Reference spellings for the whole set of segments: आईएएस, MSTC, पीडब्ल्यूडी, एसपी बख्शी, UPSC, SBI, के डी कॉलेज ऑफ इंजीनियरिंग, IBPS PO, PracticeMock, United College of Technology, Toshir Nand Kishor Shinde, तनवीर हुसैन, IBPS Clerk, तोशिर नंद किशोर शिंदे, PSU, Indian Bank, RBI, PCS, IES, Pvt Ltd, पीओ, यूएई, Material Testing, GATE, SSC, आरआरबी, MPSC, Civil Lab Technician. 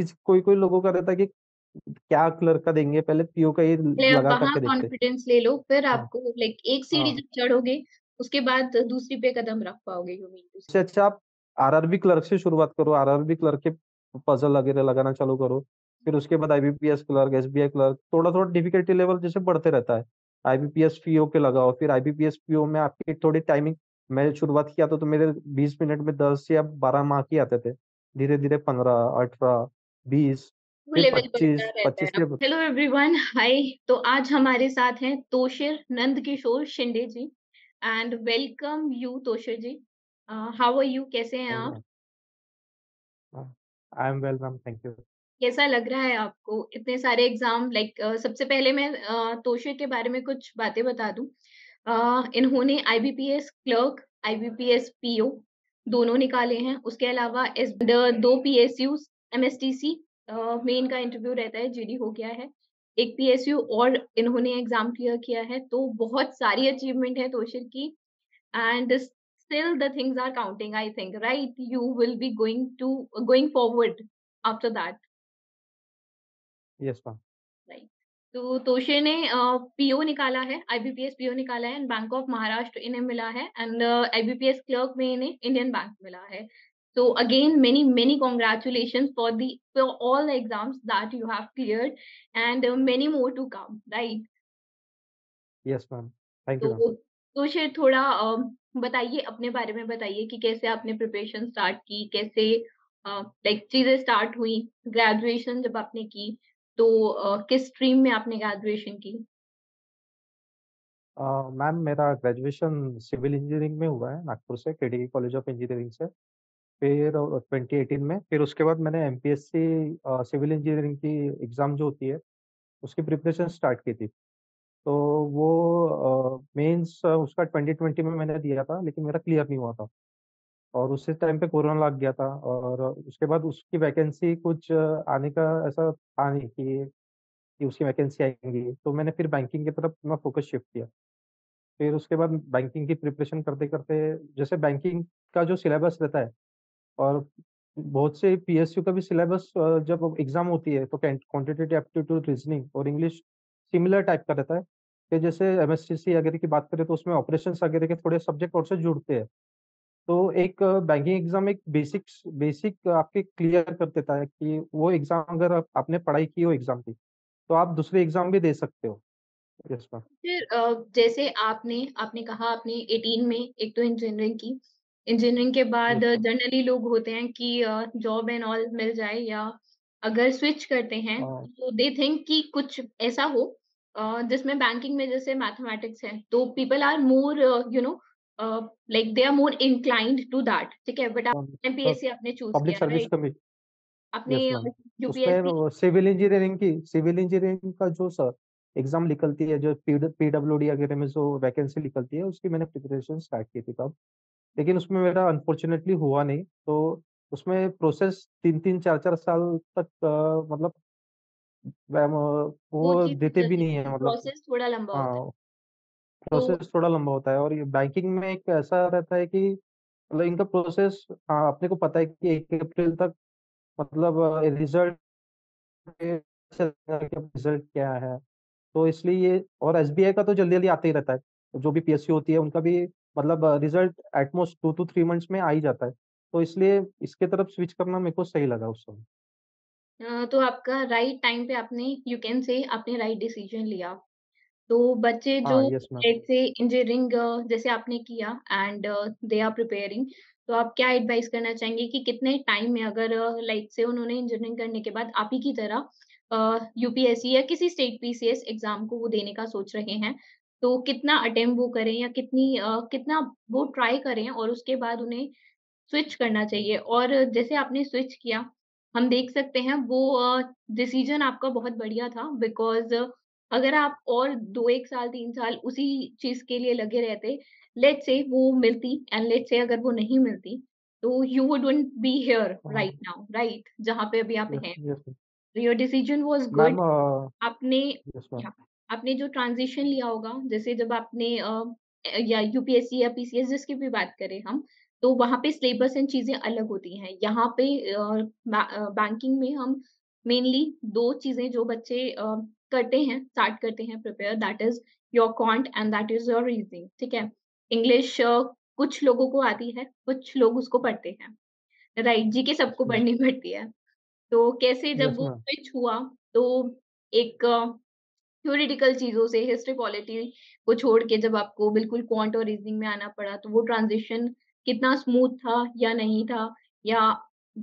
कोई कोई लोगों का रहता है कि क्या क्लर्क का देंगे, पहले पीओ का ये लगा करके देखते हैं, कॉन्फिडेंस ले लो, फिर आपको लाइक एक सीढ़ी जब चढ़ोगे उसके बाद दूसरी पे कदम रख पाओगे। अच्छा, आप आरआरबी क्लर्क से शुरुआत करो, आरआरबी क्लर्क के पजल वगैरह लगाना चालू करो, फिर उसके बाद आईबीपीएस क्लर्क, एसबीआई क्लर्क, थोड़ा थोड़ा डिफिकल्टी लेवल जैसे बढ़ते रहता है। आईबीपीएस पीओ के लगाओ, फिर आईबीपीएस पीओ में आपकी थोड़ी टाइमिंग, मैं शुरुआत किया तो मेरे 20 मिनट में 10 या 12 मार्क ही आते थे, धीरे धीरे 15, 18, 20, 25। Hello everyone, hi. तो आज हमारे साथ हैं तोशिर नंद किशोर शिंदे ji, and welcome you Toshir ji. How are you, कैसे हैं आप? I am well ma'am, thank you. कैसा लग रहा है आपको, इतने सारे एग्जाम? लाइक सबसे पहले मैं तोशिर के बारे में कुछ बातें बता दूं। इन्होंने आईबीपीएस क्लर्क, आईबीपीएस पीओ दोनों निकाले हैं, उसके अलावा दो पीएसयू एमएसटीसी में इनका इंटरव्यू रहता है, जीडी हो गया है, एक पीएसयू और इन्होंने एग्जाम क्लियर किया है। तो बहुत सारी अचीवमेंट है तोशिर की, and still the things are counting, I think, right? You will be going forward after that. Yes, ma'am. Right. तो तोशिर ने पीओ निकाला है, आईबीपीएस पीओ निकाला है, एंड बैंक ऑफ महाराष्ट्र इन्हें मिला है, एंड आईबीपीएस क्लर्क में इन्हें इंडियन बैंक मिला है। So again, many many congratulations for all the exams that you have cleared, and many more to come, right? Yes, ma'am. Thank you, ma'am. तोशिर थोड़ा बताइए, अपने बारे में बताइए कि कैसे आपने प्रिपरेशन स्टार्ट की, कैसे लाइक चीजें स्टार्ट हुई, ग्रेजुएशन जब आपने की तो किस स्ट्रीम में आपने ग्रेजुएशन की? मैम मेरा ग्रेजुएशन सिविल इंजीनियरिंग में हुआ है, नागपुर से, के डी कॉलेज ऑफ इंजीनियरिंग से। फिर 2018 में, फिर उसके बाद मैंने एमपीएससी सिविल इंजीनियरिंग की एग्ज़ाम जो होती है उसकी प्रिपरेशन स्टार्ट की थी। तो वो मेंस उसका 2020 में मैंने दिया था, लेकिन मेरा क्लियर नहीं हुआ था, और उसी टाइम पे कोरोना लग गया था, और उसके बाद उसकी वैकेंसी कुछ आने का ऐसा था नहीं कि उसकी वैकेंसी आएंगी, तो मैंने फिर बैंकिंग की तरफ अपना फोकस शिफ्ट किया। फिर उसके बाद बैंकिंग की प्रिपरेशन करते करते, जैसे बैंकिंग का जो सिलेबस रहता है और बहुत से पीएसयू का भी सिलेबस, जब एग्ज़ाम होती है तो क्वान्टिटेटिव एप्टीट्यूड रीजनिंग और इंग्लिश सिमिलर टाइप का रहता है। कि जैसे एमएसटीसी वगैरह की बात करें तो उसमें ऑपरेशन वगैरह के थोड़े सब्जेक्ट और से जुड़ते हैं, तो एक बैंकिंग एग्जाम एक बेसिक आपके क्लियर कर देता है कि वो एग्जाम अगर आपने पढ़ाई की हो एग्जाम की तो आप दूसरे एग्जाम भी दे सकते हो। Yes ma'am. फिर जैसे आपने कहा आपने 18 में एक तो इंजीनियरिंग की, इंजीनियरिंग के बाद जनरली लोग होते हैं कि जॉब एंड ऑल मिल जाए, या अगर स्विच करते हैं तो दे थिंक कि कुछ ऐसा हो जिसमें बैंकिंग में जैसे मैथमेटिक्स है, तो people are more you know like they are more inclined to that, ठीक है? बट एमपीएससी आपने चूज किया, पब्लिक सर्विस कमीशन आपने, यूपीएससी सिविल इंजीनियरिंग का जो सर एग्जाम निकलती है, जो पीडब्ल्यूडी वगैरह में जो वैकेंसी निकलती है, उसकी मैंने प्रिपरेशन स्टार्ट की थी तब, लेकिन उसमें मेरा अनफॉर्चुनेटली हुआ नहीं। तो उसमें प्रोसेस 3-4 साल तक मतलब वो देते भी नहीं है, मतलब प्रोसेस थोड़ा लंबा होता है। और ये बैंकिंग में एक ऐसा रहता है कि मतलब इनका प्रोसेस, हाँ अपने को पता है कि 1 अप्रैल तक मतलब रिजल्ट क्या है, तो इसलिए ये। और एसबीआई का तो जल्दी जल्दी आते ही रहता है, जो भी पीएसयू होती है उनका भी मतलब रिजल्ट एटमोस्ट 2 to 3 मंथ्स में आ ही जाता है, तो इसलिए इसके तरफ स्विच करना मेरे को सही लगा उस समय। तो आपका राइट टाइम पे आपने, यू कैन से, आपने राइट डिसीजन लिया। तो बच्चे जो जैसे इंजीनियरिंग जैसे आपने किया एंड दे आर प्रिपेयरिंग, तो आप क्या एडवाइस करना चाहेंगे कि कितने टाइम में अगर लाइक से उन्होंने इंजीनियरिंग करने के बाद आप ही की तरह यूपीएससी या किसी स्टेट पीसीएस एग्जाम को वो देने का सोच रहे हैं, तो कितना अटेम्प्ट वो करें या कितना वो ट्राई करें, और उसके बाद उन्हें स्विच करना चाहिए? और जैसे आपने स्विच किया, हम देख सकते हैं वो डिसीजन आपका बहुत बढ़िया था, बिकॉज अगर आप और 2-1 साल 3 साल उसी चीज के लिए लगे रहते, लेट्स से वो मिलती, एंड लेट्स से अगर वो नहीं मिलती तो you wouldn't be here right now, right, जहाँ पे अभी आप हैं। तो योर डिसीजन वाज गुड। आपने जो ट्रांजिशन लिया होगा, जैसे जब आपने या यूपीएससी या पीसीएस जिसकी भी बात करें हम, तो वहाँ पे सिलेबस एंड चीजें अलग होती हैं। यहाँ पे बैंकिंग में हम मेनली दो चीजें जो बच्चे करते हैं, स्टार्ट करते हैं prepare, that is your quant and that is your reasoning. ठीक है, इंग्लिश कुछ लोगों को आती है, कुछ लोग उसको पढ़ते हैं, राइट जी के सबको पढ़नी पड़ती है। तो कैसे जब वो स्विच हुआ तो एक थ्योरेटिकल चीजों से हिस्ट्री पॉलिटी को छोड़ के जब आपको बिल्कुल क्वांट और रीजनिंग में आना पड़ा तो वो ट्रांजिशन कितना स्मूथ था या नहीं था, या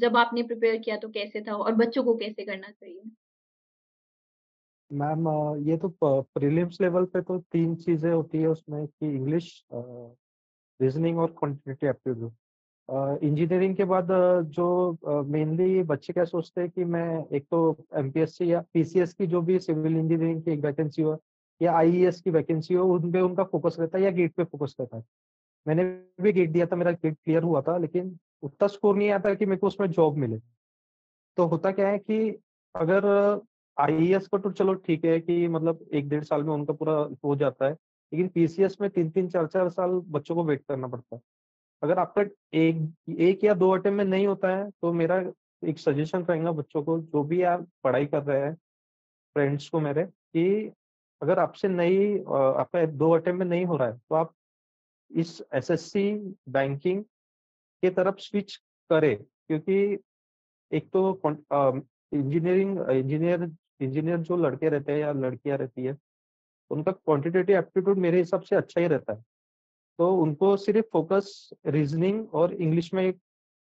जब आपने प्रिपेयर किया तो कैसे था और बच्चों को कैसे करना चाहिए? मैम ये तो प्रीलिम्स लेवल पे तो तीन चीजें होती है उसमें कि इंग्लिश, रीजनिंग और क्वांटिटेटिव एप्टीट्यूड। इंजीनियरिंग के बाद जो मेनली बच्चे क्या सोचते हैं कि मैं एक तो एमपीएससी या पीसीएस की जो भी सिविल इंजीनियरिंग की एक वैकेंसी हो या आईईएस की वैकेंसी हो उन पे उनका फोकस रहता है या गेट पे फोकस रहता है। मैंने भी गेट दिया था, मेरा गेट क्लियर हुआ था, लेकिन उतना स्कोर नहीं आता कि मेरे को उसमें जॉब मिले। तो होता क्या है कि अगर आईएएस पर तो चलो ठीक है कि मतलब एक डेढ़ साल में उनका पूरा हो जाता है, लेकिन पीसीएस में तीन तीन चार चार साल बच्चों को वेट करना पड़ता है। अगर आपका एक या दो अटेम्प्ट में नहीं होता है तो मेरा एक सजेशन रहेगा बच्चों को, जो भी आप पढ़ाई कर रहे हैं, फ्रेंड्स को मेरे, कि अगर आपसे नहीं, आपका दो अटेम्प्ट में नहीं हो रहा है तो आप इस एसएससी बैंकिंग के तरफ स्विच करें, क्योंकि एक तो इंजीनियर जो लड़के रहते हैं या लड़कियां रहती है उनका क्वांटिटेटिव एप्टीट्यूड मेरे हिसाब से अच्छा ही रहता है। तो उनको सिर्फ फोकस रीजनिंग और इंग्लिश में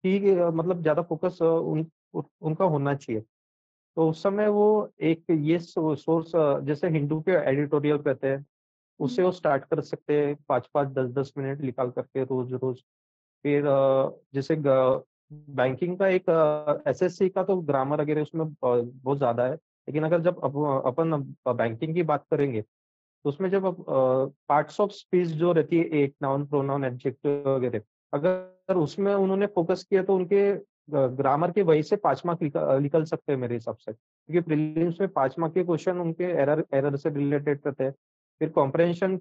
ही मतलब ज़्यादा फोकस उनका होना चाहिए। तो उस समय वो एक ये सोर्स जैसे हिंदू के एडिटोरियल कहते हैं उसे वो स्टार्ट कर सकते हैं, 5-5, 10-10 मिनट निकाल करके रोज। फिर जैसे बैंकिंग का एक एसएससी का तो ग्रामर वगैरह उसमें बहुत ज़्यादा है, लेकिन अगर जब अपन बैंकिंग की बात करेंगे तो उसमें जब पार्ट्स ऑफ स्पीच जो रहती है, एक नाउन, प्रोनाउन, एडजेक्टिव वगैरह, अगर उसमें उन्होंने फोकस किया तो उनके ग्रामर के वही से 5 मार्क निकल सकते हैं मेरे हिसाब से, क्योंकि प्रीलिम्स में 5 मार्क के क्वेश्चन उनके एरर से रिलेटेड रहते हैं। फिर कॉम्प्रेंशन,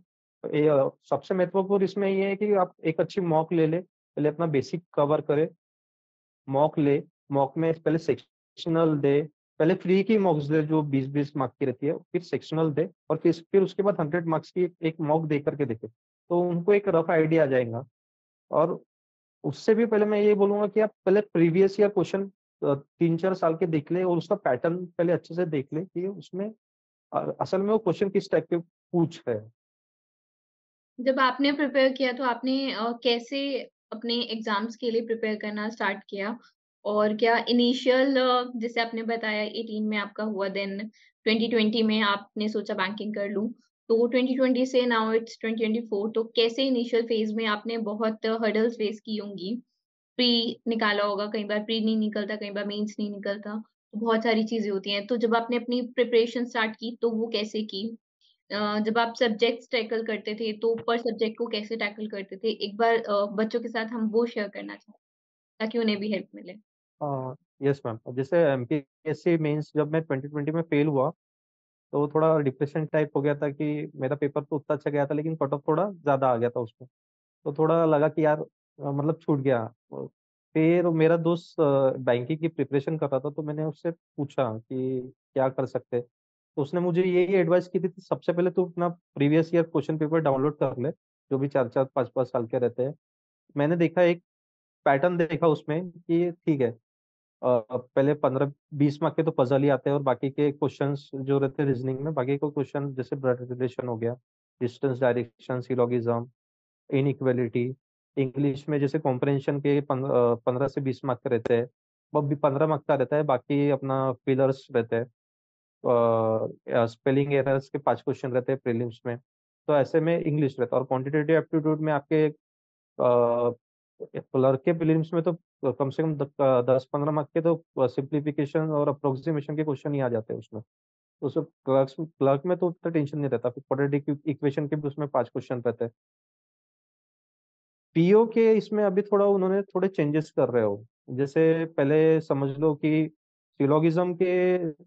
सबसे महत्वपूर्ण इसमें ये है कि आप एक अच्छी मॉक ले लें, पहले अपना बेसिक कवर करें, मॉक ले, मॉक में पहले सेक्शनल दे, पहले फ्री की मॉक्स दे जो 20-20 मार्क की रहती है, फिर सेक्शनल दे और फिर उसके बाद 100 मार्क्स की एक मॉक दे करके देखें तो उनको एक रफ आइडिया आ जाएगा। और उससे भी पहले मैं ये बोलूँगा कि आप पहले प्रीवियस ईयर क्वेश्चन 3-4 साल के देख लें और उसका पैटर्न पहले अच्छे से देख लें कि उसमें असल में वो क्वेश्चन किस टाइप के पूछ रहे हैं। जब आपने प्रिपेयर किया तो आपने कैसे अपने एग्जाम्स के लिए प्रिपेयर करना स्टार्ट किया, और क्या इनिशियल जैसे आपने बताया 18 में आपका हुआ, देन 2020 में आपने सोचा बैंकिंग कर लूं, तो 2020 से नाउ इट्स 2024, तो कैसे इनिशियल फेज में आपने बहुत हर्डल्स फेस की होंगी? प्री निकाला होगा, कई बार प्री नहीं निकलता, कई बार मेंस नहीं निकलता, बहुत सारी चीजें होती हैं। तो जब आपने अपनी प्रिपरेशन स्टार्ट की तो वो कैसे की? जब आप सब्जेक्ट्स टैकल करते थे तो पर सब्जेक्ट को कैसे टैकल करते थे? एक बार बच्चों के साथ हम वो शेयर करना चाहते हैं ताकि उन्हें भी हेल्प मिले। यस मैम, जैसे एमपीएससी मेंस जब मैं 2020 में फेल हुआ तो थोड़ा डिप्रेशन टाइप हो गया था कि मेरा पेपर तो उतना अच्छा गया था लेकिन कट ऑफ थोड़ा ज़्यादा आ गया था उसमें, तो थोड़ा लगा कि यार मतलब छूट गया। फिर मेरा दोस्त बैंकिंग की प्रिपरेशन कर रहा था तो मैंने उससे पूछा कि क्या कर सकते, तो उसने मुझे यही एडवाइस की थी, सबसे पहले तो अपना previous year question paper download कर ले जो भी 4-4, 5-5 साल के रहते हैं। मैंने देखा एक पैटर्न देखा उसमें कि ठीक है, पहले 15-20 मार्क के तो पजल ही आते हैं और बाकी के क्वेश्चंस जो रहते हैं रीजनिंग में, बाकी के क्वेश्चन जैसे ब्लड रिलेशन हो गया, distance, direction, syllogism, inequality. English में जैसे कॉम्प्रेंशन के 15 से 20 मार्क के रहते हैं, वो भी 15 मार्क का रहता है, बाकी अपना फिलर्स रहते हैं, स्पेलिंग एरर्स के 5 क्वेश्चन रहते हैं प्रीलिम्स में। तो ऐसे में इंग्लिश रहता है और क्वांटिटेटिव एप्टीट्यूड में आपके क्लर्क के प्रीलिम्स में तो कम से कम 10-15 मार्क के तो सिंप्लीफिकेशन और अप्रोक्सीमेशन के क्वेश्चन ही आ जाते हैं उसमें। उसमें क्लर्क में तो उतना टेंशन नहीं रहता। फिर क्वाड्रेटिक इक्वेशन के भी उसमें 5 क्वेश्चन रहते हैं। पीओ के इसमें अभी थोड़ा उन्होंने थोड़े चेंजेस कर रहे हो, जैसे पहले समझ लो कि सिलोगिज्म के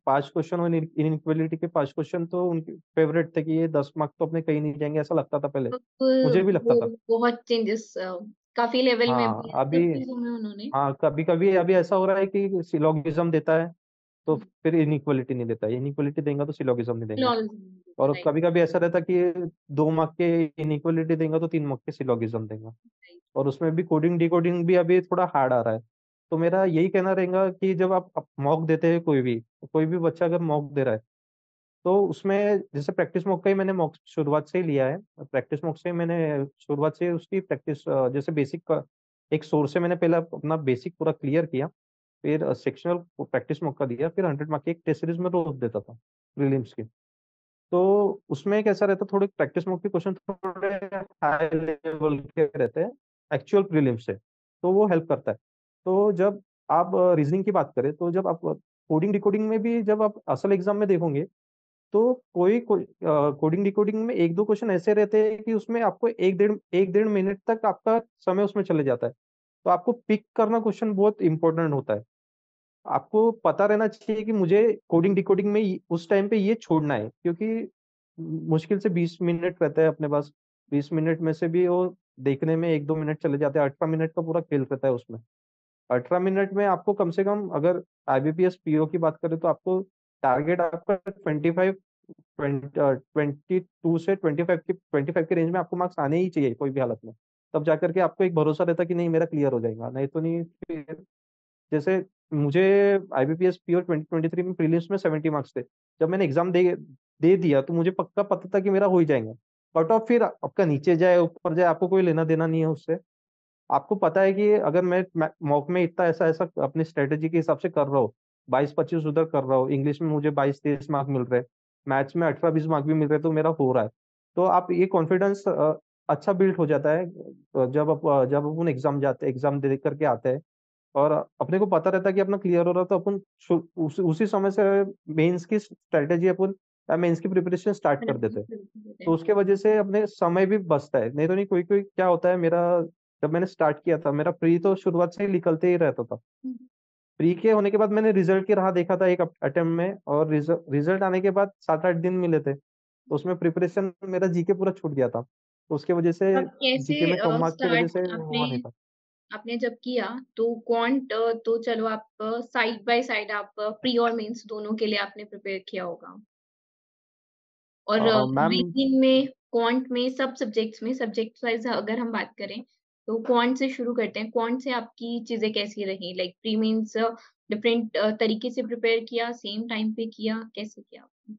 5 क्वेश्चन और इनइक्वालिटी के 5 क्वेश्चन तो उनके फेवरेट थे कि ये 10 मार्क तो अपने कहीं नहीं जाएंगे, ऐसा लगता था पहले, मुझे भी लगता था। बहुत चेंजेस काफी लेवल में अभी हाँ कभी कभी अभी ऐसा हो रहा है कि सिलोगिज्म देता है तो फिर इनइक्वालिटी नहीं देता, इनइक्वालिटी देगा तो सिलोगिज्म नहीं देगा, और कभी कभी ऐसा रहता कि 2 मार्क के इनइक्वालिटी देगा तो 3 मार्क के सिलोगिज्म देगा, और उसमें भी कोडिंग डिकोडिंग भी अभी थोड़ा हार्ड आ रहा है। तो मेरा यही कहना रहेगा कि जब आप मॉक देते हैं कोई भी बच्चा अगर मॉक दे रहा है तो उसमें जैसे प्रैक्टिस मॉक का ही मैंने मॉक शुरुआत से ही लिया है, प्रैक्टिस मॉक से मैंने शुरुआत से उसकी प्रैक्टिस जैसे बेसिक एक सोर्स से मैंने पहले अपना बेसिक पूरा क्लियर किया, फिर सेक्शनल प्रैक्टिस मॉक का दिया, फिर 100 मार्क की एक टेस्ट सीरीज में रोज देता था प्रीलिम्स के। तो उसमें कैसा रहता थोड़े प्रैक्टिस मॉक के क्वेश्चन थोड़े हाई लेवल के रहते हैं एक्चुअल प्रीलिम्स से, तो वो हेल्प करता है। तो जब आप रीजनिंग की बात करें तो जब आप कोडिंग डिकोडिंग में भी जब आप असल एग्जाम में देखोगे तो कोई कोडिंग डिकोडिंग में 1-2 क्वेश्चन ऐसे रहते हैं कि उसमें आपको एक डेढ़ मिनट तक आपका समय उसमें चले जाता है। तो आपको पिक करना क्वेश्चन बहुत इंपॉर्टेंट होता है, आपको पता रहना चाहिए कि मुझे कोडिंग डिकोडिंग में उस टाइम पे ये छोड़ना है, क्योंकि मुश्किल से 20 मिनट रहता है अपने पास, 20 मिनट में से भी वो देखने में 1-2 मिनट चले जाते हैं। 18 मिनट का पूरा खेल रहता है उसमें। 18 मिनट में आपको कम से कम अगर IBPS PO की बात करें तो आपको टारगेट आपका 22 से 25 के रेंज में आपको मार्क्स आने ही चाहिए कोई भी हालत में, तब जाकर के आपको एक भरोसा रहता कि नहीं मेरा क्लियर हो जाएगा, नहीं तो नहीं। फिर जैसे मुझे IBPS PO 2023 में प्रीलिम्स में 70 मार्क्स थे, जब मैंने एग्जाम दे दिया तो मुझे पक्का पता था कि मेरा हो ही जाएगा। कट ऑफ फिर आपका नीचे जाए ऊपर जाए आपको कोई लेना देना नहीं है उससे। आपको पता है कि अगर मैं मॉक में इतना ऐसा अपनी स्ट्रेटेजी के हिसाब से कर रहा हूँ, 22-25 उधर कर रहा हूँ, इंग्लिश में मुझे 22-23 मार्क मिल रहे हैं, मैथ्स में 18-20 मार्क भी मिल रहे हैं, तो मेरा हो रहा है। तो आप ये कॉन्फिडेंस अच्छा बिल्ड हो जाता है जब अपन एग्जाम दे करके आते हैं और अपने को पता रहता है कि अपना क्लियर हो रहा है, तो अपन उसी समय से मेंस की स्ट्रेटेजी अपन मेंस की प्रिपरेशन स्टार्ट कर देते हैं। तो उसके वजह से अपने समय भी बचता है। नहीं तो नहीं कोई क्या होता है, मेरा जब मैंने स्टार्ट किया था मेरा प्री तो शुरुआत से ही निकलते ही रहता था। प्री के होने के बाद मैंने रिजल्ट की राह देखा था एक अटेम्प्ट में, और रिजल्ट आने के बाद 7-8 दिन मिले थे, उसमें प्रिपरेशन मेरा जीके पूरा छूट गया था। उसके वजह से जीके में कम मार्क्स की वजह से हुआ नहीं था। आपने जब किया तो क्वांट तो चलो आप साइड बाय साइड आप प्री और मेंस दोनों के लिए आपने प्रिपेयर किया होगा, और रीजनिंग में क्वांट में सब सब्जेक्ट्स में सब्जेक्ट वाइज अगर हम बात करें तो क्वांट से शुरू करते हैं। क्वांट से आपकी चीजें कैसी रही, लाइक प्री मेंस डिफरेंट तरीके से प्रिपेयर किया, सेम टाइम पे किया, कैसे किया आपने?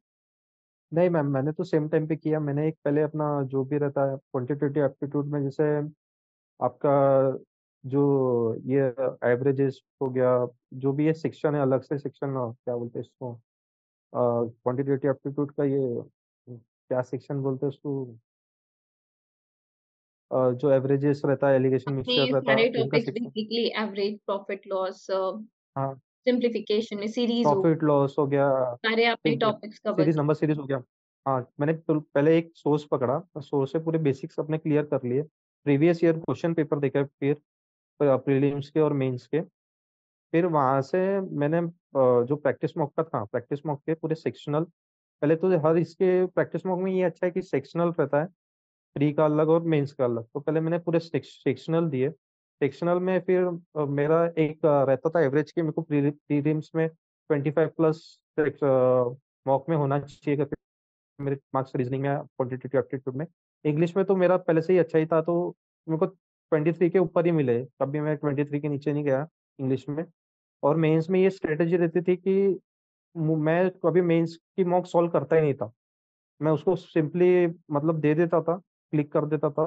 नहीं मैम, मैंने तो सेम टाइम पे किया। मैंने एक पहले अपना जो भी रहता है क्वांटिटेटिव एप्टीट्यूड में, जैसे आपका जो ये एवरेजेस हो गया, जो भी ये सेक्शन है अलग से सेक्शन क्या बोलते हैं इसको, क्वांटिटेटिव एप्टीट्यूड का ये क्या सेक्शन बोलते हैं उसको, जो एवरेजेस रहता है, एलिगेशन मिक्सचर रहता है, बेसिकली एवरेज प्रॉफिट लॉस, हां सिंपलीफिकेशन में सीरीज प्रॉफिट लॉस हो गया, सारे आपके topics cover, series number series हो गया। हां, मैंने पहले एक सोर्स पकड़ा, सोर्स से पूरे बेसिक्स अपने क्लियर कर लिए, प्रीवियस ईयर क्वेश्चन पेपर देखा, फिर प्रीलिम्स के और मेंस के, फिर वहां से मैंने जो प्रैक्टिस मॉक का था, प्रैक्टिस मॉक के पूरे सेक्शनल, पहले तो हर इसके प्रैक्टिस मॉक में ये अच्छा है कि सेक्शनल रहता है प्री का अलग और मेंस का अलग, तो पहले मैंने पूरे सेक्शनल दिए। सेक्शनल में फिर मेरा एक रहता था एवरेज के, मेरे को प्रीलिम्स में 25+ मॉक में होना चाहिए करके मेरे मार्क्स रीजनिंग में, क्वांटिटेटिव एप्टीट्यूड में। इंग्लिश में तो मेरा पहले से ही अच्छा ही था, तो मेरे को 23 के ऊपर ही मिले, कभी मैं 23 के नीचे नहीं गया इंग्लिश में। और मेंस में ये स्ट्रेटेजी रहती थी कि मैं कभी मेंस की मॉक सॉल्व करता ही नहीं था, मैं उसको सिंपली मतलब दे देता था, क्लिक कर देता था,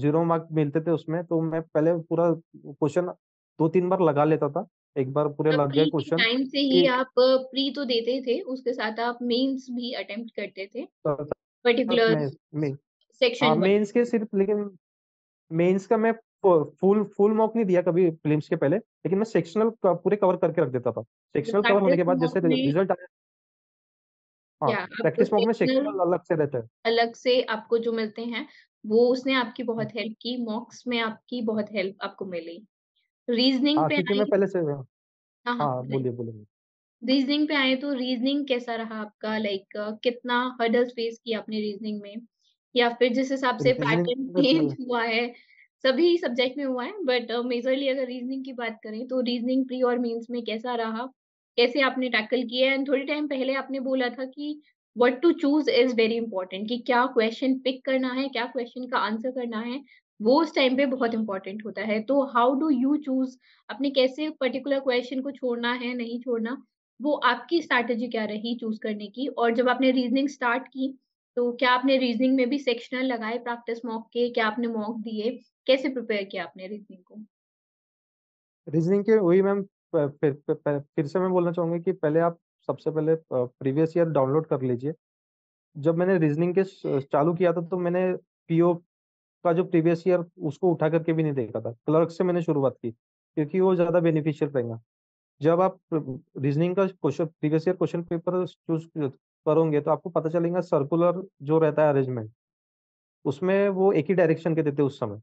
0 मार्क मिलते थे उसमें। तो मैं पहले पूरा क्वेश्चन 2-3 बार लगा लेता था, एक बार पूरे लग गए क्वेश्चन। टाइम से ही आप प्री तो देते थे, उसके साथ आप मेंस भी अटेम्प्ट करते थे पर्टिकुलर सेक्शन मेंस के सिर्फ, लेकिन मेंस का मैं फुल मॉक नहीं दिया कभी प्रीलिम्स के पहले, लेकिन मैं सेक्शनल पूरे कवर करके रख देता था। सेक्शनल कवर होने के बाद जैसे रिजल्ट आया, प्रैक्टिस मॉक में सेक्शनल अलग से रहता है, अलग से आपको जो मिलते हैं वो उसने आपकी बहुत हेल्प की, मॉक्स में आपकी बहुत हेल्प आपको मिली। रीजनिंग पे आए तो रीजनिंग कैसा रहा आपका, लाइक कितना हर्डल्स फेस किया आपने रीजनिंग में, या फिर जिस हिसाब से पैटर्न चेंज हुआ है सभी सब्जेक्ट में हुआ है, बट मेजरली अगर रीजनिंग की बात करें तो रीजनिंग प्री और मेंस में कैसा रहा, कैसे आपने टैकल किया? एंड थोड़ी टाइम पहले आपने बोला था कि what to choose is very important, कि क्या क्वेश्चन पिक करना है, क्या क्वेश्चन का आंसर करना है, वो उस टाइम पे बहुत इंपॉर्टेंट होता है. तो हाउ डू यू चूज, आपने कैसे पर्टिकुलर क्वेश्चन को छोड़ना है, नहीं छोड़ना, वो आपकी स्ट्रैटेजी क्या रही चूज करने की? और जब आपने रीजनिंग स्टार्ट की तो क्या आपने रीजनिंग में भी सेक्शनल लगाए प्रैक्टिस मॉक के, क्या आपने मॉक दिए, कैसे प्रिपेयर किया आपने रीजनिंग को? रीजनिंग के वही मैम, फिर से मैं बोलना चाहूंगा कि पहले आप सबसे पहले प्रीवियस ईयर डाउनलोड कर लीजिए. जब मैंने रीजनिंग के चालू किया था तो मैंने पीओ का जो प्रीवियस ईयर उसको उठा करके भी नहीं देखा था. क्लर्क से मैंने शुरुआत की क्योंकि वो ज़्यादा बेनिफिशियल रहेगा. जब आप रीजनिंग का question previous year question paper choose करोगे तो आपको पता चलेगा सर्कुलर जो रहता है अरेंजमेंट, उसमें वो एक ही डायरेक्शन के देते उस समय,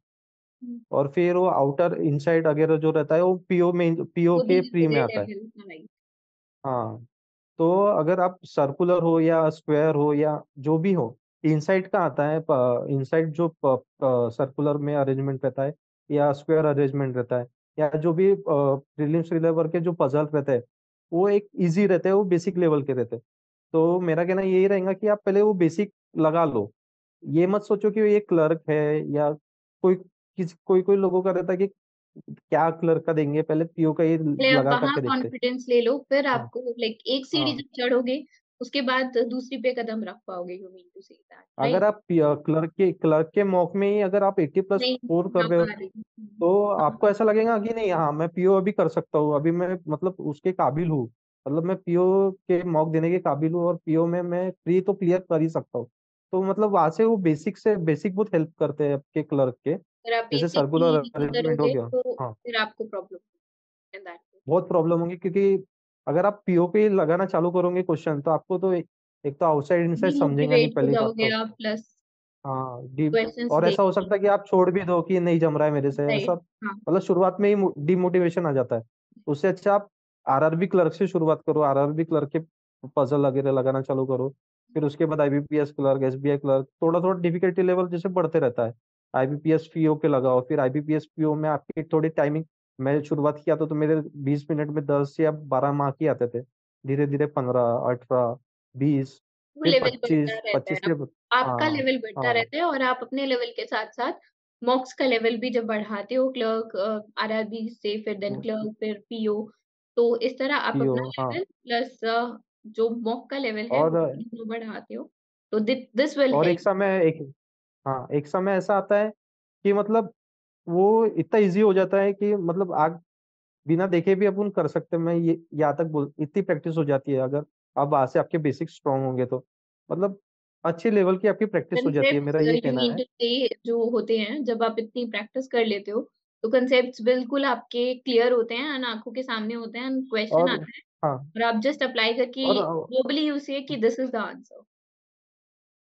और फिर वो आउटर इनसाइड वगैरह जो रहता है वो पीओ में, पीओ के प्री में आता है. हाँ, तो अगर आप सर्कुलर हो या स्क्वायर हो या जो भी हो, इनसाइड का आता है, इनसाइड जो सर्कुलर में अरेंजमेंट रहता है या स्क्वायर अरेंजमेंट रहता है या जो भी प्रीलिम्स लेवल के जो पजल रहते हैं वो एक इजी रहते हैं, वो बेसिक लेवल के रहते हैं. तो मेरा कहना यही रहेगा कि आप पहले वो बेसिक लगा लो. ये मत सोचो कि ये क्लर्क है या कोई लोगों का रहता है कि क्या क्लर्क का देंगे, पहले पीओ का ये लगा करके देखते हैं. कॉन्फिडेंस ले लो, फिर आपको लाइक एक सीढ़ी जब चढ़ोगे उसके बाद दूसरी पे कदम रख पाओगे. You mean to say that अगर आप क्लर्क के मॉक में ही अगर आप 80+ स्कोर कर रहे हो तो आपको ऐसा लगेगा कि नहीं, हाँ मैं पीओ अभी कर सकता हूँ, अभी मैं मतलब उसके काबिल हूँ, मतलब मैं पीओ के मॉक देने के काबिल हूँ और पीओ में मैं प्री तो क्लियर कर ही सकता हूँ. तो मतलब वहां से वो बेसिक बहुत हेल्प करते हैं आपके क्लर्क के. जैसे सर्कुलर अरेंजमेंट हो गया, फिर आपको प्रॉब्लम बहुत प्रॉब्लम होगी क्योंकि अगर आप पीओपी लगाना चालू करोगे क्वेश्चन तो आपको तो एक तो आउटसाइड इनसाइड समझेंगे नहीं पहली बात प्लस. हाँ, और ऐसा हो सकता है कि आप छोड़ भी दो कि नहीं जम रहा है मेरे से, ऐसा मतलब शुरुआत में ही डिमोटिवेशन आ जाता है. उससे अच्छा आप आरआरबी क्लर्क से शुरुआत करो, आरआरबी क्लर्क के पजल वगैरह लगाना चालू करो, फिर उसके बाद आईबीपीएस क्लर्क, एसबीआई क्लर्क, थोड़ा थोड़ा डिफिकल्टी लेवल जैसे बढ़ते रहता है. आईबीपीएस पीओ के लगाओ, फिर आईबीपीएस पीओ में आपकी थोड़ी टाइमिंग, मैं शुरुआत किया तो मेरे 20 मिनट में 10 या 12 मार्क ही आते थे, धीरे धीरे 15, 18, 20, 25 से आपका लेवल बढ़ता रहता है. और आप अपने लेवल के साथ साथ मॉक्स का लेवल भी जब बढ़ाते हो, क्लर्क आरआरबी से फिर देन क्लर्क फिर पीओ, तो इस तरह आप अपना लेवल प्लस जो मॉक का लेवल है वो बढ़ाते हो. तो दिस विल और एक समय ऐसा आता है कि मतलब वो इतना इजी हो जाता है कि मतलब आग बिना देखे भी अपन कर सकते हैं. मैं ये यहाँ तक बोल, इतनी प्रैक्टिस हो जाती है अगर आप वहां से आपके बेसिक स्ट्रांग होंगे तो मतलब अच्छे लेवल की आपकी प्रैक्टिस हो जाती है. मेरा ये कहना है जो होते हैं जब आप इतनी प्रैक्टिस कर लेते हो तो कंसेप्ट्स बिल्कुल आपके क्लियर होते हैं, आंखों के सामने होते हैं, क्वेश्चन आते हैं और आप जस्ट अप्लाई करके ग्लोबली यूज है कि दिस इज द आंसर.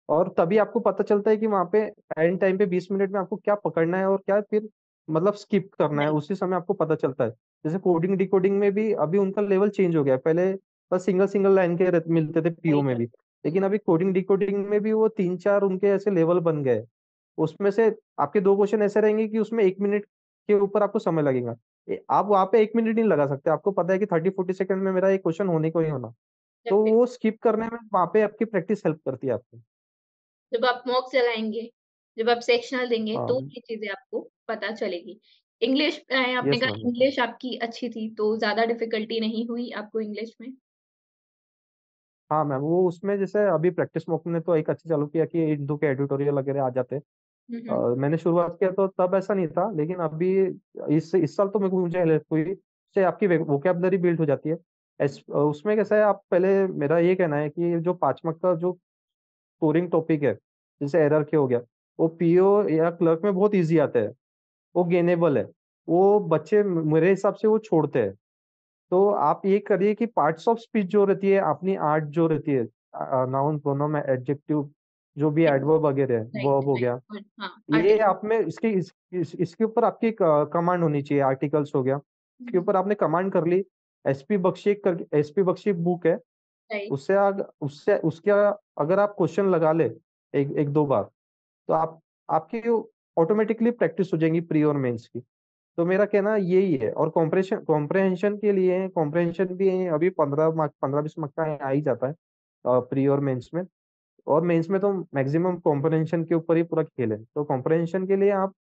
और तभी आपको पता चलता है कि वहाँ पे एंड टाइम पे 20 मिनट में आपको क्या पकड़ना है और क्या फिर मतलब स्किप करना है, उसी समय आपको पता चलता है. जैसे कोडिंग डिकोडिंग में भी अभी उनका लेवल चेंज हो गया है. पहले बस सिंगल लाइन के मिलते थे पीओ में भी, लेकिन अभी कोडिंग डिकोडिंग में भी वो 3-4 उनके ऐसे लेवल बन गए. उसमें से आपके 2 क्वेश्चन ऐसे रहेंगे कि उसमें 1 मिनट के ऊपर आपको समय लगेगा. आप वहाँ पे 1 मिनट नहीं लगा सकते, आपको पता है कि 30-40 सेकंड में मेरा एक क्वेश्चन होने को ही होना. तो वो स्किप करने में वहाँ पे आपकी प्रैक्टिस हेल्प करती है आपको. जब आप मॉक चलाएंगे, जब आप सेक्शनल देंगे तो ये चीजें आपको पता चलेगी. इंग्लिश आपने कहा इंग्लिश आपकी अच्छी थी तो ज्यादा डिफिकल्टी नहीं हुई आपको इंग्लिश में? हाँ मैम, वो उसमें जैसे अभी प्रैक्टिस मॉक ने तो एक अच्छी चालू किया कि हिंदू के एडिटोरियल वगैरह आ जाते. मैंने शुरुआत किया तो तब ऐसा नहीं था, लेकिन अभी इस साल तो मुझे हेल्प हुई. से आपकी वोकैबुलरी बिल्ड हो जाती है. उसमें कैसा है, आप पहले, मेरा ये कहना है कि जो 5 मार्क का जो स्कोरिंग टॉपिक है जैसे एरर के हो गया, वो पीओ या क्लर्क में बहुत इजी आता है, वो गेनेबल है, वो बच्चे मेरे हिसाब से वो छोड़ते हैं. तो आप ये करिए कि पार्ट्स ऑफ स्पीच जो रहती है, अपनी आर्ट जो रहती है, नाउन प्रोनाउन एडजेक्टिव जो भी एडवर्ब वगैरह है, वर्ब हो गया, ये आप में इसके ऊपर आपकी कमांड होनी चाहिए. आर्टिकल्स हो गया, इसके ऊपर आपने कमांड कर ली. एसपी बख्शी बुक है, उससे उसके अगर आप क्वेश्चन लगा ले 1-2 बार तो आपकी ऑटोमेटिकली प्रैक्टिस हो जाएंगी प्री और मेंस की। तो मेरा कहना यही है। और कॉम्प्रहेंशन के लिए कॉम्प्रहेंशन भी अभी 15-20 मार्क का आ ही जाता है प्री और मेंस में, और मेंस में तो मैक्सिमम कॉम्प्रहेंशन के ऊपर ही पूरा खेल है। तो कॉम्प्रहेंशन के लिए आप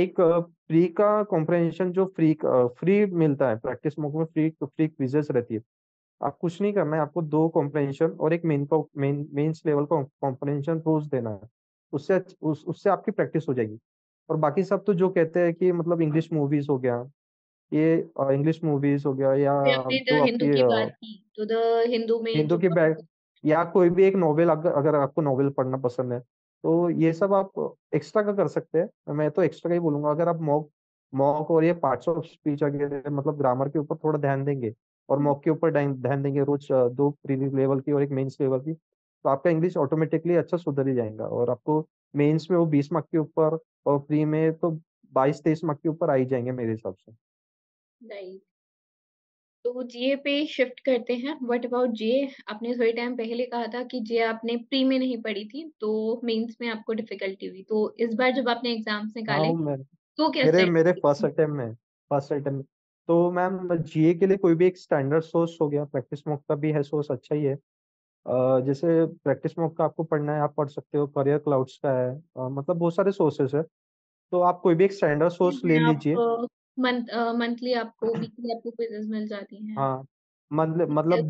एक प्री का कॉम्प्रहेंशन जो फ्री मिलता है प्रैक्टिस मॉक में, फ्री क्विजेस रहती है, आप कुछ नहीं करना है, आपको 2 कॉम्प्रहेंशन और एक मेंस लेवल का कॉम्प्रहेंशन रोज देना है, उससे आपकी प्रैक्टिस हो जाएगी। और बाकी सब तो जो कहते हैं कि मतलब इंग्लिश मूवीज हो गया या कोई भी एक नॉवेल, अगर आपको नॉवेल पढ़ना पसंद है तो ये सब आप एक्स्ट्रा का कर सकते हैं। मैं तो एक्स्ट्रा का ही बोलूंगा। अगर आप मॉक और ये पार्ट्स ऑफ स्पीच वगैरह मतलब ग्रामर के ऊपर थोड़ा ध्यान देंगे और मॉक के ऊपर ध्यान देंगे रोज 2 प्री लेवल की और एक मेंस लेवल की, तो आपका इंग्लिश ऑटोमेटिकली अच्छा सुधर ही जाएगा। और आपको मेंस में वो 20 मार्क के ऊपर और प्री में तो 22-23 मार्क के ऊपर आ ही जाएंगे मेरे हिसाब से। नहीं तो जीए पे शिफ्ट करते हैं। What about GA? आपने थोड़े टाइम पहले कहा था कि जीए आपने प्री में नहीं पढ़ी थी तो मेंस में आपको डिफिकल्टी हुई, तो इस बार जब आपने एग्जाम्स निकाले तो कैसे? मेरे फर्स्ट अटेम्प्ट में तो मैम जीए के लिए कोई भी एक स्टैंडर्ड सोर्स हो गया, प्रैक्टिस मॉक का भी है सोर्स, अच्छा ही है। जैसे प्रैक्टिस मॉक का आपको पढ़ना है आप पढ़ सकते हो, करियर क्लाउड्स का है, मतलब बहुत सारे सोर्सेस है, तो आप कोई भी एक स्टैंडर्ड सोर्स ले लीजिए। मंथली आपको क्विज़ेस मिल जाती हैं। हाँ, मतलब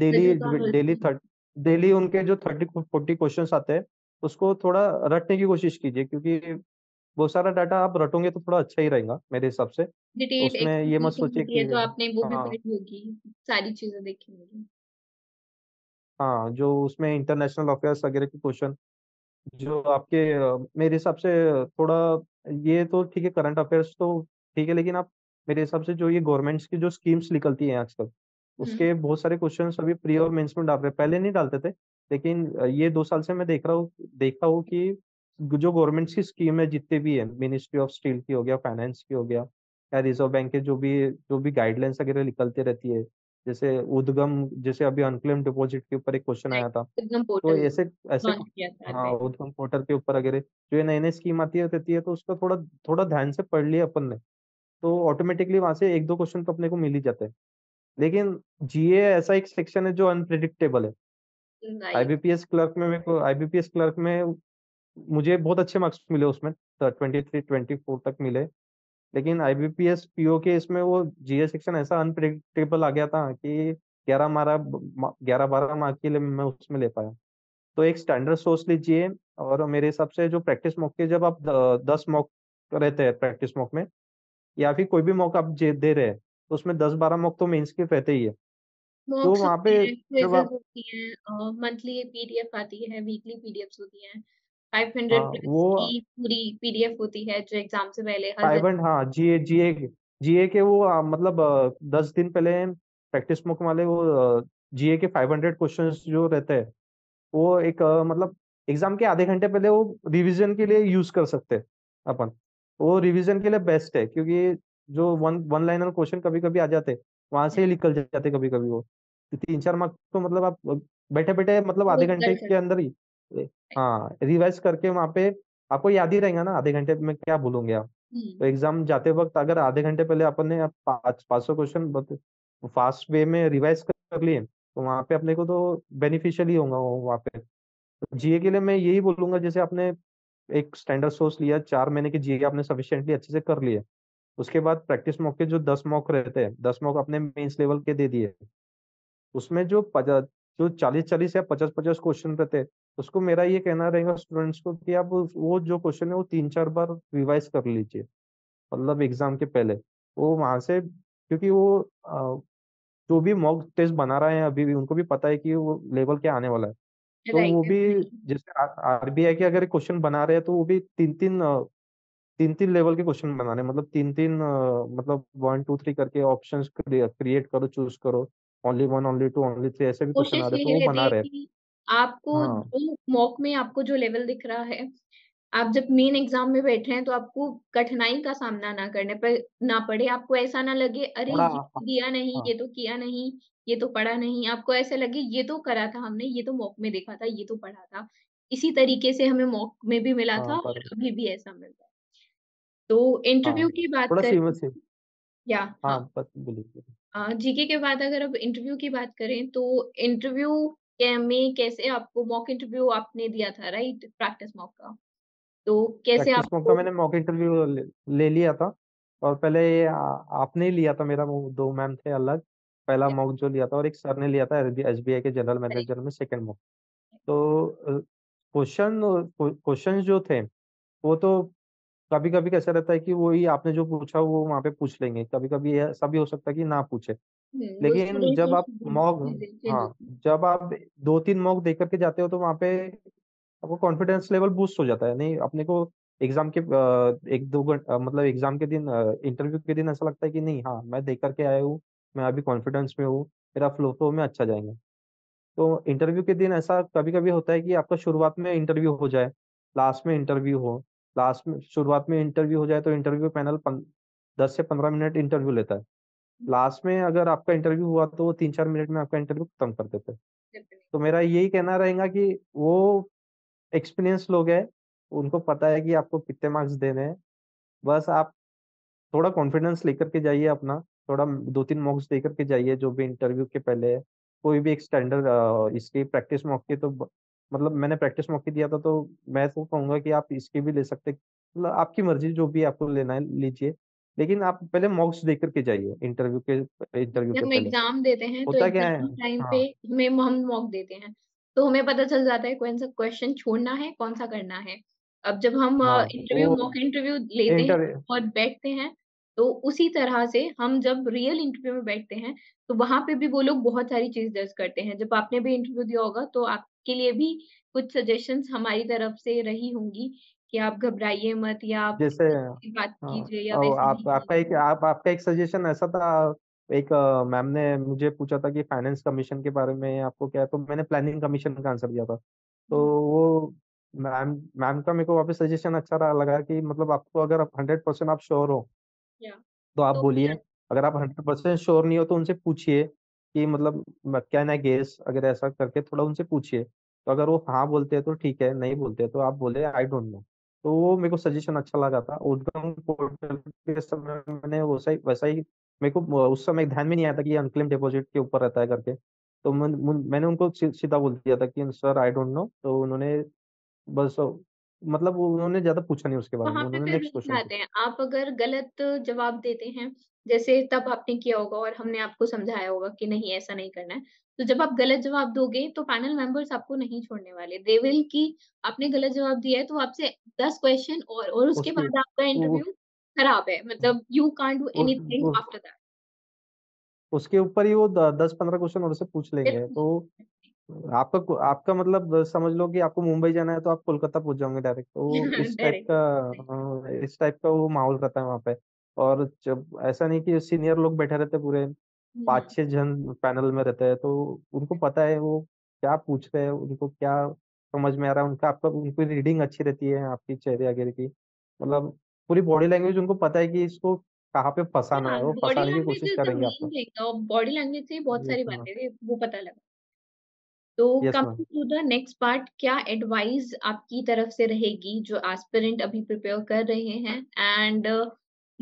डेली उनके जो 30-40 क्वेश्चंस आते हैं उसको थोड़ा रटने की कोशिश कीजिए, क्योंकि बहुत सारा डाटा आप रटोगे तो थोड़ा अच्छा ही रहेगा मेरे हिसाब से। उसमें ये मत सोचिए कि तो आपने वो भी पढ़ी होगी, सारी चीजें देखी होगी। हाँ, जो उसमें इंटरनेशनल अफेयर्स वगैरह के क्वेश्चन जो आपके मेरे हिसाब से थोड़ा ये तो ठीक है, करंट अफेयर्स तो ठीक है, लेकिन आप मेरे हिसाब से जो ये गवर्नमेंट्स की जो स्कीम्स निकलती हैं आजकल उसके बहुत सारे क्वेश्चंस अभी प्री और मेंस में डाल रहे हैं, पहले नहीं डालते थे, लेकिन ये 2 साल से मैं देखा हूँ कि जो गवर्नमेंट्स की स्कीम है जितने भी है, मिनिस्ट्री ऑफ स्टील की हो गया, फाइनेंस की हो गया, या रिजर्व बैंक के जो भी गाइडलाइंस वगैरह निकलती रहती है, जैसे उद्गम, जैसे अभी अनक्लेम्ड डिपॉजिट के ऊपर एक क्वेश्चन आया था, तो ऐसे हाँ उद्गम पोर्टल के ऊपर वगैरह जो नई स्कीम आती रहती है तो उसका थोड़ा ध्यान से पढ़ लिया अपन ने तो ऑटोमेटिकली वहां से 1-2 क्वेश्चन तो अपने को मिल ही जाते हैं। लेकिन जीए ऐसा एक सेक्शन है जो अनप्रेडिक्टेबल है। आईबीपीएस क्लर्क में मुझे बहुत अच्छे मार्क्स मिले उसमें, 23-24 तक मिले, लेकिन आईबीपीएस पीओ के इसमें वो जीए सेक्शन ऐसा अनप्रेडिक्टेबल आ गया था कि 11-12 मार्क के लिए मैं उसमें ले पाया। तो एक स्टैंडर्ड सोर्स लीजिए, और मेरे हिसाब से जो प्रैक्टिस मॉक के जब आप 10 मॉक रहते हैं प्रैक्टिस मॉक में, या फिर कोई भी मॉक आप दे रहे हैं तो उसमें 10-12 मॉक तो मेंस के रहते ही है, तो वहाँ पे मंथली पीडीएफ आती है, वीकली पीडीएफ्स होती हैं, 500 प्लस की पूरी पीडीएफ होती है जो एग्जाम से पहले हाँ जीए के वो मतलब 10 दिन पहले प्रैक्टिस मॉक वाले वो जीए के 500 क्वेश्चंस जो रहते हैं वो एक मतलब एग्जाम के आधे घंटे पहले वो रिविजन के लिए यूज कर सकते हैं अपन, वो रिवीजन के लिए बेस्ट है, क्योंकि जो वन लाइनर क्वेश्चन कभी कभी आ जाते वहां से ही निकल जाते कभी कभी, वो 3-4 मार्क्स तो मतलब आप बैठे मतलब आधे घंटे के अंदर ही हाँ रिवाइज करके वहां पे आपको याद ही रहेगा ना, आधे घंटे में क्या भूलोगे आप। तो एग्जाम जाते वक्त अगर आधे घंटे पहले अपन ने 500 क्वेश्चन फास्ट वे में रिवाइज कर लिए तो वहां पे अपने को तो बेनिफिशियल ही होगा वहाँ पे। जीए के लिए मैं यही बोलूंगा, जैसे आपने एक स्टैंडर्ड सोर्स लिया, 4 महीने के जीए आपने सफिशिएंटली अच्छे से कर लिए, उसके बाद प्रैक्टिस मॉक के जो 10 मॉक रहते हैं 10 मॉक अपने मेंस लेवल के दे दिए, उसमें जो 40-40 या 50-50 क्वेश्चन रहते हैं उसको मेरा ये कहना रहेगा स्टूडेंट्स को कि आप वो जो क्वेश्चन है वो 3-4 बार रिवाइज कर लीजिए, मतलब एग्जाम के पहले वो वहां से, क्योंकि वो जो भी मॉक टेस्ट बना रहे हैं अभी भी उनको भी पता है कि वो लेवल क्या आने वाला है, तो वो भी जैसे आरबीआई के अगर क्वेश्चन बना रहे हैं तो वो भी तीन तीन लेवल के क्वेश्चन बना रहे हैं, मतलब 3-3 मतलब 1, 2, 3 करके ऑप्शंस क्रिएट करो, चूज करो, only 1, only 2, only 3 ऐसे भी क्वेश्चन आ रहे हैं तो वो बना रहे हैं आपको। हाँ। जो मॉक में आपको जो लेवल दिख रहा है आप जब मेन एग्जाम में बैठ रहे हैं तो आपको कठिनाई का सामना ना करने पर ना पड़े, आपको ऐसा ना लगे अरे ये तो किया नहीं, ये तो पढ़ा नहीं, आपको ऐसे लगे ये तो करा था हमने, ये तो मॉक में देखा था, ये तो पढ़ा था, इसी तरीके से हमें मॉक में भी मिला था और अभी भी ऐसा मिलता है। तो इंटरव्यू की बात करें या जीके के बाद अगर अब इंटरव्यू की बात करें तो इंटरव्यू में कैसे आपको मॉक इंटरव्यू आपने दिया था राइट प्रैक्टिस मॉक का, तो कैसे आपको मॉक का? मैंने मॉक इंटरव्यू ले लिया था और पहले आपने लिया था, मेरा दो मैम थे अलग, पहला मॉक जो लिया था और एक सर ने लिया था एसबीआई के जनरल मैनेजर में सेकंड मॉक। तो क्वेश्चन जो थे वो तो कभी कभी कैसा रहता है कि वही आपने जो पूछा वो वहाँ पे पूछ लेंगे, कभी कभी ऐसा भी हो सकता है कि ना पूछे, लेकिन जब आप मॉक जब आप 2-3 मॉक देख करके जाते हो तो वहाँ पे आपको कॉन्फिडेंस लेवल बूस्ट हो जाता है। नहीं अपने को एग्जाम के 1-2 घंटे मतलब एग्जाम के दिन इंटरव्यू के दिन ऐसा लगता है कि नहीं हाँ मैं देख करके आया हूँ, मैं अभी कॉन्फिडेंस में हूँ, मेरा फ्लो में अच्छा जाएंगे। तो इंटरव्यू के दिन ऐसा कभी कभी होता है कि आपका शुरुआत में इंटरव्यू हो जाए, लास्ट में इंटरव्यू हो, लास्ट में शुरुआत में इंटरव्यू हो जाए तो इंटरव्यू पैनल 10 से 15 मिनट इंटरव्यू लेता है, लास्ट में अगर आपका इंटरव्यू हुआ तो वो 3-4 मिनट में आपका इंटरव्यू खत्म कर देते हैं। तो मेरा यही कहना रहेगा कि वो एक्सपीरियंस लोग हैं, उनको पता है कि आपको कितने मार्क्स देने हैं, बस आप थोड़ा कॉन्फिडेंस लेकर के जाइए अपना, थोड़ा 2-3 मॉक्स देकर के जाइए जो भी इंटरव्यू के पहले है। कोई भी एक स्टैंडर्ड इसकी प्रैक्टिस मॉक की, तो मतलब मैंने प्रैक्टिस मॉक की दिया था तो मैं तो कहूँगा कि आप इसकी भी ले सकते, मतलब आपकी मर्जी जो भी आपको लेना है लीजिए, लेकिन आप पहले मॉक्स दे करके जाइए इंटरव्यू के हम एग्जाम देते हैं तो टाइम पे हमें हम मॉक देते हैं तो हमें पता चल जाता है कौन सा क्वेश्चन छोड़ना है कौन सा करना है। अब जब हम इंटरव्यू मॉक इंटरव्यू लेते हैं और बैठते हैं तो उसी तरह से हम जब रियल इंटरव्यू में बैठते हैं तो वहां पे भी वो लोग बहुत सारी चीज दर्ज करते हैं। जब आपने भी इंटरव्यू दिया होगा तो आपके लिए भी कुछ सजेशंस हमारी तरफ से रही होंगी कि आप घबराइए मत या आप जैसे बात कीजिए या आपका एक सजेशन ऐसा था, एक मैम ने मुझे पूछा था कि फाइनेंस कमीशन के बारे में आपको क्या है, तो मैंने प्लानिंग कमीशन का आंसर दिया था। तो वो मैम का मेरे को वापस सजेशन अच्छा लगा कि मतलब आपको अगर 100% आप श्योर हो तो आप बोलिए, अगर आप 100% श्योर नहीं हो तो उनसे पूछिए कि मतलब कैन आई गेस, अगर ऐसा करके थोड़ा उनसे पूछिए। तो अगर वो हाँ बोलते हैं तो ठीक है, नहीं बोलते हैं तो आप बोले आई डोंट नो। तो वो मेरे को सजेशन अच्छा लगा था। उद्गम पोर्टल के समय मैंने वैसा ही मेरे को उस समय ध्यान में नहीं आया था कि अनक्लेम डिपोजिट के ऊपर रहता है करके, तो मैंने उनको सीधा बोल दिया था कि सर आई डोंट नो। तो उन्होंने बस मतलब उन्होंने ज्यादा पूछा नहीं उसके बारे में, उन्होंने नेक्स्ट क्वेश्चन आते हैं। आप अगर गलत जवाब देते हैं जैसे तब आपने किया होगा और हमने आपको समझाया होगा कि नहीं ऐसा नहीं करना है, तो जब आप गलत जवाब दोगे तो पैनल मेंबर्स आपको नहीं छोड़ने वाले, दे विल कि आपने गलत जवाब दिया है तो आपसे 10 क्वेश्चन और उसके बाद आपका इंटरव्यू खराब है, मतलब you can't do anything after that. उसके ऊपर ही वो 10-15 क्वेश्चन और से पूछ लेंगे। तो आपका मतलब समझ लो कि आपको मुंबई जाना है तो आप कोलकाता पहुंच जाओगे डायरेक्ट। तो इस टाइप का वो माहौल रहता है वहाँ पे। और जब ऐसा नहीं कि सीनियर लोग बैठे रहते, पूरे 5-6 जन पैनल में रहते हैं, तो उनको पता है वो क्या पूछ रहे हैं, उनको क्या समझ में आ रहा है, उनकी रीडिंग अच्छी रहती है आपकी चेहरे वगैरह की, मतलब पूरी बॉडी लैंग्वेज उनको पता है कि इसको कहाँ पे फंसाना है, वो फंसाने की कोशिश करेंगे। आपको बॉडी लैंग्वेज से बहुत सारी बातें वो पता लगा। तो come to the next part, क्या एडवाइस आपकी तरफ से रहेगी जो एस्पिरेंट अभी प्रिपेयर कर रहे हैं एंड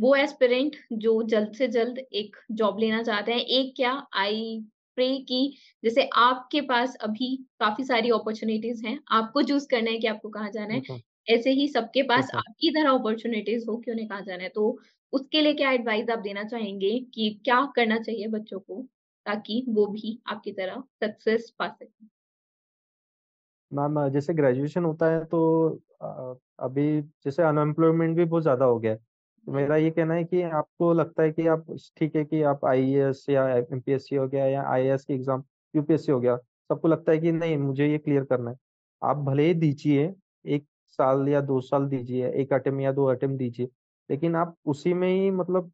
वो एस्पिरेंट जो जल्द से जल्द एक जॉब लेना चाहते हैं? एक क्या आई प्रे कि जैसे आपके पास अभी काफी सारी अपॉर्चुनिटीज हैं, आपको चूज करना है कि आपको कहाँ जाना है, ऐसे ही सबके पास आपकी तरह अपॉर्चुनिटीज हो कि उन्हें कहाँ जाना है, तो उसके लिए क्या एडवाइस आप देना चाहेंगे कि क्या करना चाहिए बच्चों को ताकि वो भी आपकी तरह सक्सेस पा सके? मैम जैसे ग्रेजुएशन होता है तो अभी जैसे अनएम्प्लॉयमेंट भी बहुत ज़्यादा हो गया है, तो मेरा ये कहना है कि आपको लगता है कि आप ठीक है कि आप IES या MPSC हो गया या IES की एग्ज़ाम UPSC हो गया, सबको लगता है कि नहीं मुझे ये क्लियर करना है। आप भले ही दीजिए 1 साल या 2 साल दीजिए, 1 अटेम्प्ट या 2 अटेम्प्ट दीजिए, लेकिन आप उसी में ही मतलब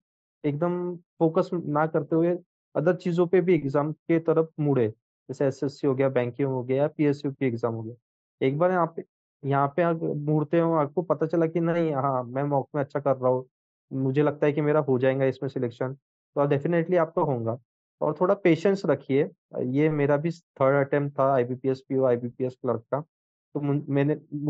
एकदम फोकस ना करते हुए अदर चीज़ों पे भी एग्जाम के तरफ मुड़े, जैसे SSC हो गया, बैंकिंग हो गया, PSU की एग्जाम हो गया। एक बार आप यहाँ पे मुड़ते हो, आपको पता चला कि नहीं हाँ मैं मॉक में अच्छा कर रहा हूँ, मुझे लगता है कि मेरा हो जाएगा इसमें सिलेक्शन, तो डेफिनेटली आपका होगा। और थोड़ा पेशेंस रखिए। ये मेरा भी 3rd अटेम्प्ट था IBPS PO IBPS क्लर्क का, तो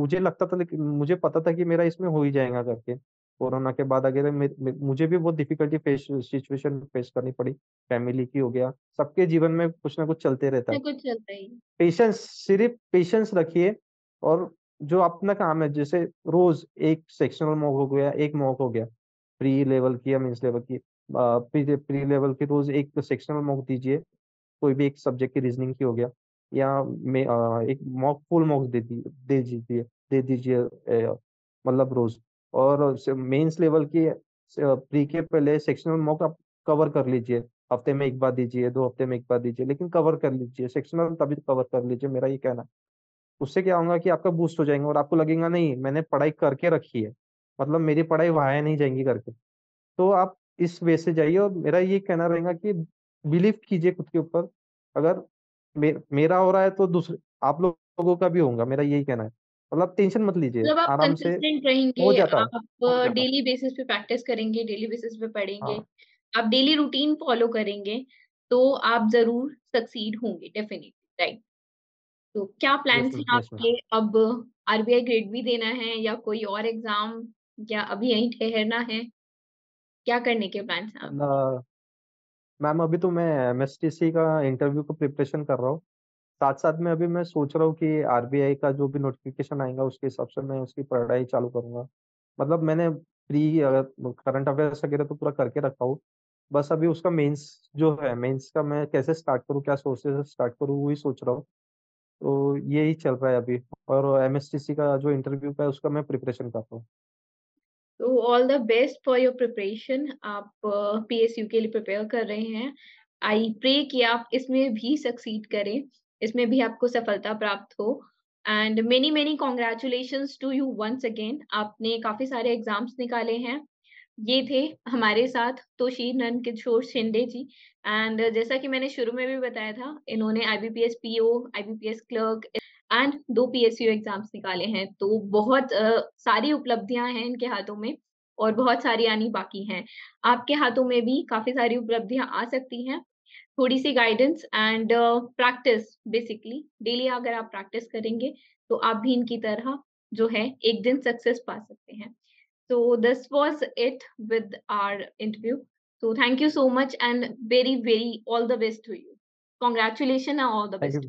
मुझे लगता था, लेकिन मुझे पता था कि मेरा इसमें हो ही जाएगा करके, कोरोना के बाद आगे मुझे भी बहुत डिफिकल्टी सिचुएशन फेस करनी पड़ी, फैमिली की हो गया, सबके जीवन में कुछ ना कुछ चलते रहता है, कुछ चलता ही। पेशेंस, सिर्फ पेशेंस रखिए और जो अपना काम है, जैसे रोज एक सेक्शनल मॉक हो गया, एक मॉक हो गया प्री लेवल की या मींस लेवल की, प्री लेवल की रोज एक सेक्शनल मॉक दीजिए, कोई भी एक सब्जेक्ट की रीजनिंग की हो गया, या एक मॉक फुल मॉक दे दीजिए मतलब रोज। और मेंस लेवल की प्री के पहले सेक्शनल मॉक आप कवर कर लीजिए, हफ्ते में एक बार दीजिए, 2 हफ्ते में एक बार दीजिए, लेकिन कवर कर लीजिए सेक्शनल, तभी कवर कर लीजिए, मेरा ये कहना। उससे क्या होगा कि आपका बूस्ट हो जाएंगे और आपको लगेगा नहीं मैंने पढ़ाई करके रखी है, मतलब मेरी पढ़ाई वाया नहीं जाएंगी करके। तो आप इस वे से जाइए और मेरा ये कहना रहेगा कि बिलीव कीजिए खुद के ऊपर, अगर मेरा हो रहा है तो दूसरे आप लोगों का भी होगा, मेरा यही कहना है। मतलब टेंशन मत लीजिए, आराम से हो जाता है। आप डेली बेसिस पे प्रैक्टिस करेंगे, डेली बेसिस पे पढ़ेंगे, आप डेली रूटीन फॉलो करेंगे तो आप जरूर सक्सीड होंगे, डेफिनेटली, राइट। तो क्या प्लान्स हैं आपके? अब आरबीआई ग्रेड भी देना है या कोई और एग्जाम, या अभी यहीं ठहरना है, क्या करने के प्लान्स हैं आपके? मैम अभी तो मैं एमएसटीसी का इंटरव्यू का प्रिपरेशन कर रहा हूँ, साथ साथ में अभी मैं सोच रहा हूँ कि आरबीआई का जो भी नोटिफिकेशन आएगा उसके हिसाब से मैं उसकी पढ़ाई चालू करूँगा। मतलब मैंने प्री करंट अफेयर्स वगैरह तो पूरा करके रखा हूँ, बस अभी उसका मेंस जो है, मेंस का मैं कैसे स्टार्ट करूँ, क्या सोर्सेज स्टार्ट करूँ, वही सोच रहा हूँ। तो यही चल रहा है अभी, और एमएसटीसी का जो इंटरव्यू का है उसका मैं प्रिपरेशन कर रहा हूँ। तो all the best for your preparation. आप पीएसयू के लिए प्रिपेयर कर रहे हैं, आई प्रे कि आप इसमें भी सक्सीड करें, इसमें भी आपको सफलता प्राप्त हो। And many many congratulations to you once again. आपने काफी सारे एग्जाम्स निकाले हैं। ये थे हमारे साथ तोशीर नंद किशोर शिंदे जी, एंड जैसा कि मैंने शुरू में भी बताया था, इन्होंने IBPS पीओ, IBPS clerk and 2 PSU एग्जाम्स निकाले हैं। तो बहुत सारी उपलब्धियां हैं इनके हाथों में और बहुत सारी आनी बाकी हैं। आपके हाथों में भी काफी सारी उपलब्धियां आ सकती हैं। थोड़ी सी guidance and practice, basically daily अगर आप प्रैक्टिस करेंगे तो आप भी इनकी तरह जो है एक दिन सक्सेस पा सकते हैं। तो this was it with our interview. तो thank you so much and very very all the best to you. Congratulation and all the best.